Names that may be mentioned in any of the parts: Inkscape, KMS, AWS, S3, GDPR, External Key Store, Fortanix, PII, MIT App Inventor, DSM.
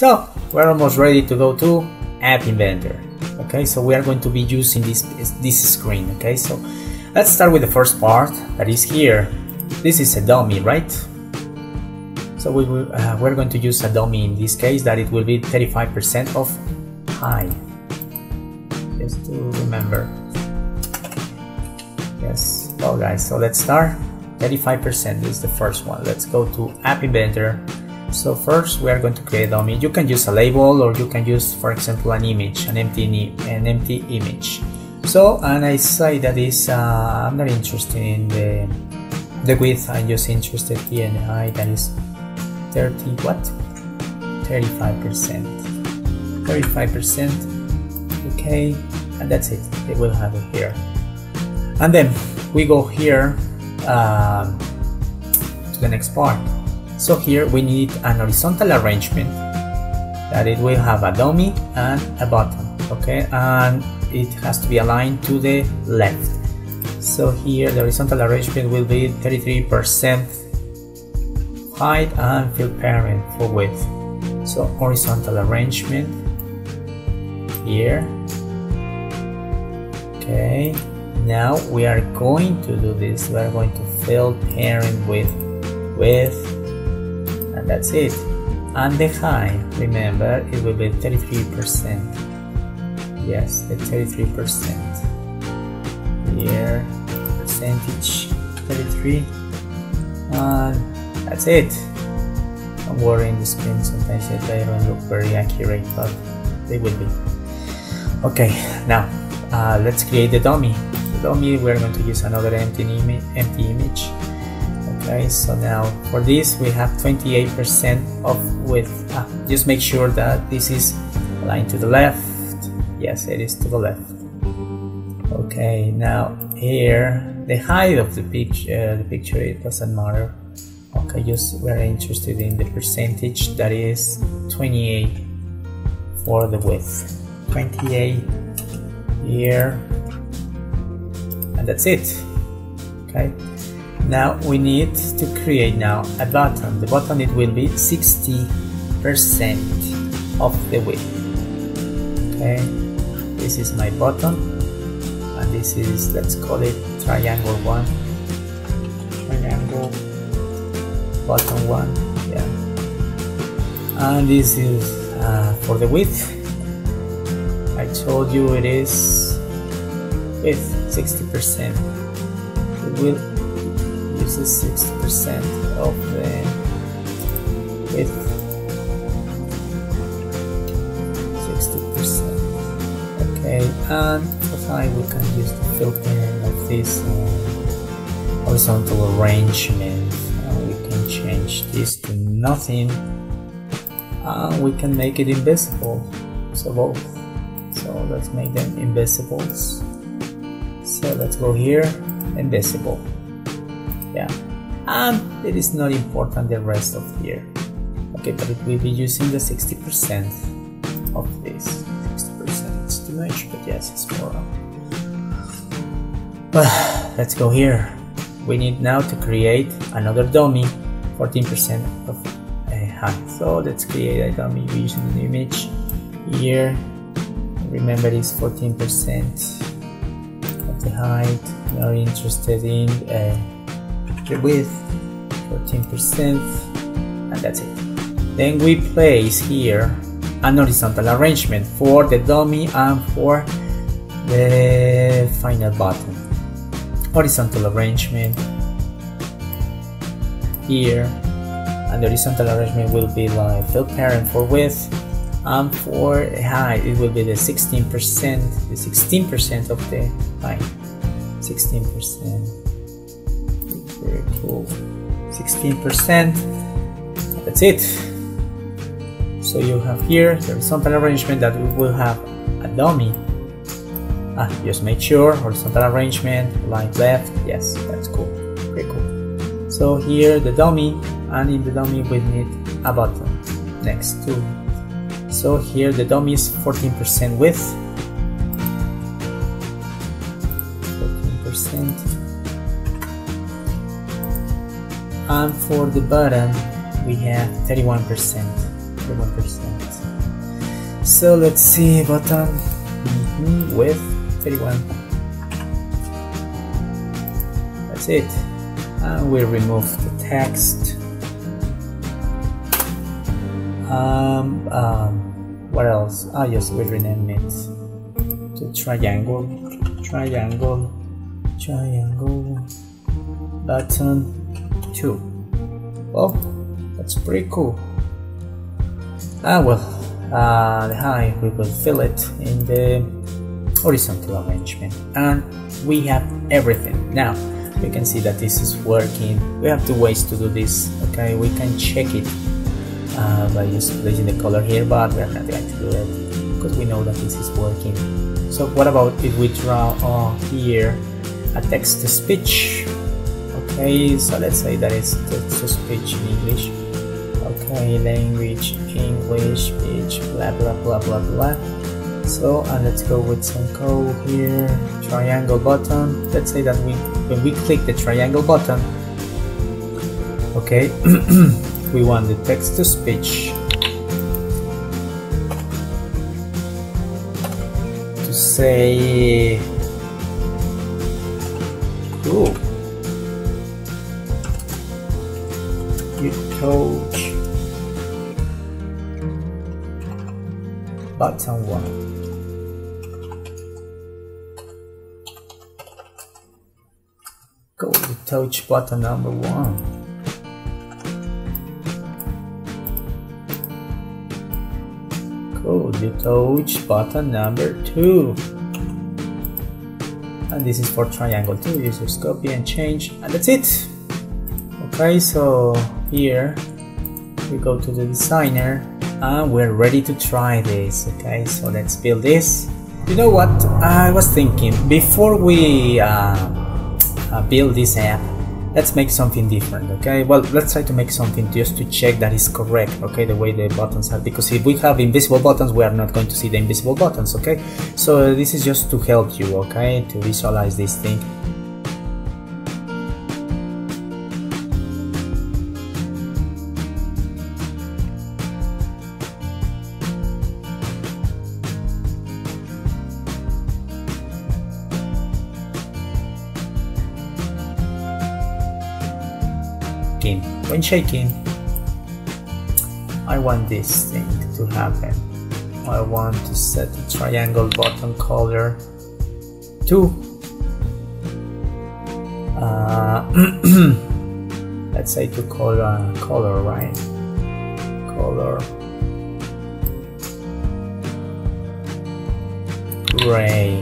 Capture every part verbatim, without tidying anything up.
So we're almost ready to go to App Inventor. Okay, so we are going to be using this this screen. Okay, so let's start with the first part that is here. This is a dummy, right? So we will, uh, we're going to use a dummy in this case that it will be thirty-five percent of high. Just to remember. Yes. Well, guys, so let's start. thirty-five percent is the first one. Let's go to App Inventor. So first we are going to create a dummy. You can use a label or you can use, for example, an image, an empty, an empty image. So, and I say that is, uh, I'm not interested in the, the width, I'm just interested here in the height, that is thirty, what? thirty-five percent. thirty-five percent, okay, and that's it, they will have it here. And then we go here um, to the next part. So here we need an horizontal arrangement that it will have a dummy and a bottom, okay, and it has to be aligned to the left. So here the horizontal arrangement will be thirty-three percent height and fill parent for width. So horizontal arrangement here. Okay, now we are going to do this. We are going to fill parent with width. And that's it. And the high, remember, it will be thirty-three percent. Yes, the thirty-three percent. Here, percentage thirty-three. And that's it. Don't worry, in the screen sometimes they don't look very accurate, but they will be. Okay, now uh, let's create the dummy. The dummy, we're going to use another empty, ima empty image. Okay, so now for this we have twenty-eight percent of width. Ah, just make sure that this is aligned to the left. Yes, it is to the left. Okay, now here the height of the picture, the picture it doesn't matter. Okay, just we're interested in the percentage that is twenty-eight for the width. twenty-eight here, and that's it. Okay. Now we need to create now a button. The button it will be sixty percent of the width. Okay, this is my button, and this is, let's call it triangle one. Triangle button one, yeah. And this is uh, for the width. I told you it is width sixty percent. It will is sixty percent of the width. sixty percent. Okay, and for I we can use the filter of this uh, horizontal arrangement. And we can change this to nothing. And we can make it invisible. So both. So let's make them invisibles. So let's go here, invisible. Yeah, and it is not important the rest of here. Okay, but it will be using the sixty percent of this. sixty percent is too much, but yes, it's more. But let's go here. We need now to create another dummy, fourteen percent of height. So let's create a dummy using an image here. Remember, it's fourteen percent of the height. We are interested in uh, width, fourteen percent, and that's it. Then we place here an horizontal arrangement for the dummy and for the final button. Horizontal arrangement here, and the horizontal arrangement will be like fill parent for width, and for height it will be the sixteen percent, the sixteen percent of the height. sixteen percent. Very cool. sixteen percent. That's it. So you have here the horizontal arrangement that we will have a dummy. Ah, just make sure horizontal arrangement, right, left. Yes, that's cool. Very cool. So here the dummy, and in the dummy we need a button next to. So here the dummy is fourteen percent width. fourteen percent. And for the button, we have thirty-one percent should understand. So let's see button mm-hmm. with thirty-one. That's it. And we remove the text. Um, um, what else? Ah, yes, we rename it to triangle, triangle, triangle, button two. Well, that's pretty cool. Ah, well, uh, the height, we will fill it in the horizontal arrangement, and we have everything now. You can see that this is working. We have two ways to do this, okay? We can check it uh, by just placing the color here, but we are not going to do it because we know that this is working. So what about if we draw on here a text-to-speech? Okay, so let's say that it's text-to-speech in English. Okay, language, English, speech, blah blah blah blah blah. So, and let's go with some code here, triangle button. Let's say that we, when we click the triangle button, okay, we want the text to speech to say, cool, you coach button one. Go to touch button number one. Go to touch button number two. And this is for triangle two. You just copy and change, and that's it. Okay, so here we go to the designer, and we're ready to try this. Okay, so let's build this. You know what? I was thinking before we. Uh, Uh, build this app, let's make something different. Okay, well, let's try to make something just to check that is correct, okay, the way the buttons are, because if we have invisible buttons, we are not going to see the invisible buttons. Okay, so this is just to help you, okay, to visualize this thing. When shaking, I want this thing to happen. I want to set the triangle button color to uh, let's say to color color right color gray.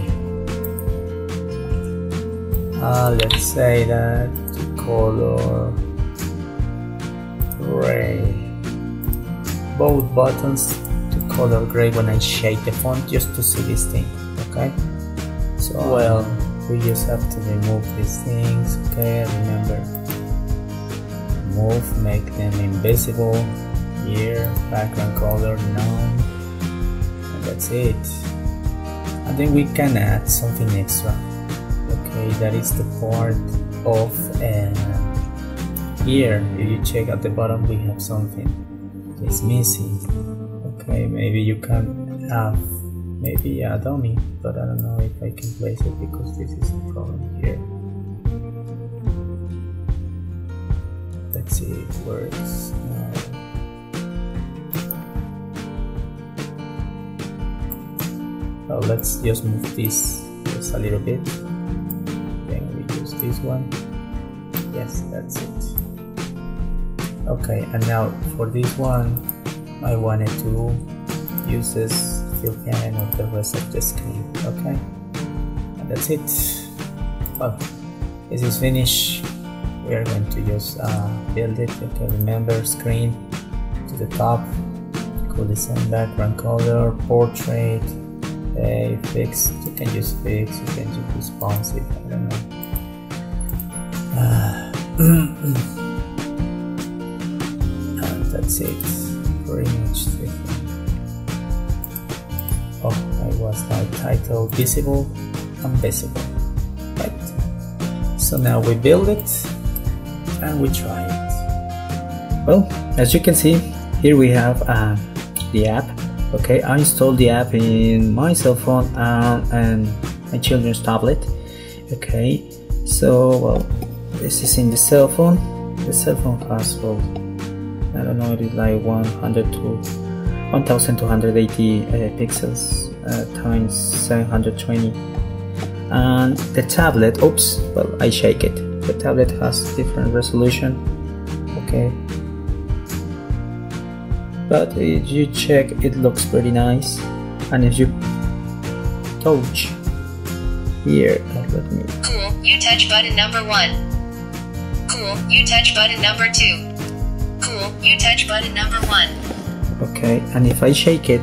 Uh, let's say that to color gray. Both buttons to color gray when I shake the font, just to see this thing. Okay, so well, we just have to remove these things. Okay, remember, move, make them invisible. Here, background color none, and that's it. And then we can add something extra. Okay, that is the part of and. Uh, Here, if you check at the bottom, we have something that's missing. Okay, maybe you can have maybe a dummy, but I don't know if I can place it because this is the problem here. Let's see if it works. Now, so let's just move this just a little bit. Then we use this one. Yes, that's it. Okay, and now for this one, I wanted to use this fill pan of the rest of the screen. Okay, and that's it. Well, this is finished. We are going to just uh, build it. Okay, remember screen to the top, cool design, background color, portrait, uh, fix. You can just fix, you can just responsive. I don't know. Uh, That's it, pretty much the thing. Oh, I was like title visible and visible, right? So now we build it and we try it. Well, as you can see, here we have a the app. Okay, I installed the app in my cell phone and, and my children's tablet. Okay, so well, this is in the cell phone. The cell phone costs, well, I don't know, it is like one hundred to one thousand two hundred eighty uh, pixels uh, times seven hundred twenty. And the tablet, oops, well, I shake it. The tablet has different resolution. Okay, but if you check, it looks pretty nice. And if you touch here, let me. Cool. You touch button number one. Cool. You touch button number two. Cool. You touch button number one. Okay, and if I shake it,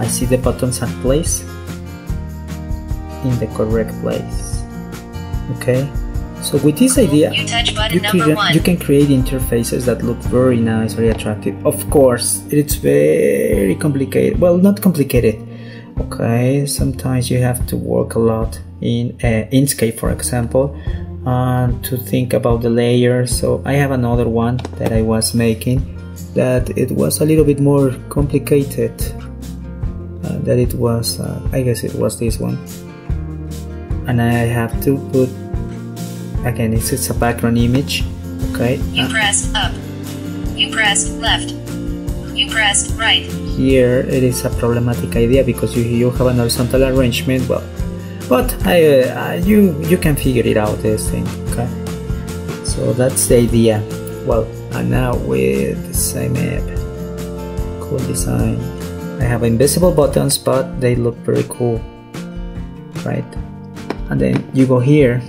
I see the buttons are placed in the correct place. Okay, so with this idea you, you, can, you can create interfaces that look very nice, very attractive. Of course, it's very complicated. Well, not complicated. Okay, sometimes you have to work a lot in uh, Inkscape, for example, and uh, to think about the layers. So I have another one that I was making that it was a little bit more complicated uh, that it was uh, I guess it was this one. And I have to put, again, it's, it's a background image. Okay, you press up, you press left, you press right. Here it is a problematic idea because you, you have an horizontal arrangement. Well, but I, uh, you you can figure it out, this thing. Okay, so that's the idea. Well, and now with the same app, cool design, I have invisible buttons, but they look very cool, right? And then you go here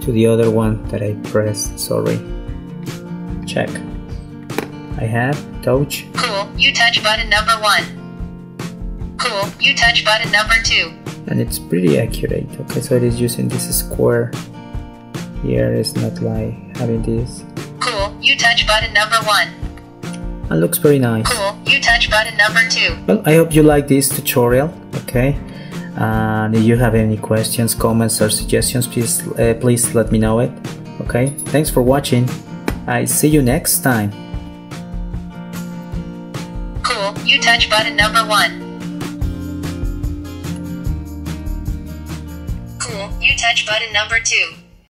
to the other one that I pressed, sorry, check, I have touch. Cool, you touch button number one. Cool, you touch button number two. And it's pretty accurate. Okay, so it is using this square here, it's not like having this. Cool, you touch button number one. It looks very nice. Cool, you touch button number two. Well, I hope you like this tutorial. Okay, and if you have any questions, comments or suggestions, please uh, please let me know it. Okay, thanks for watching. I see you next time. Cool, you touch button number one. Cool, you touch button number two.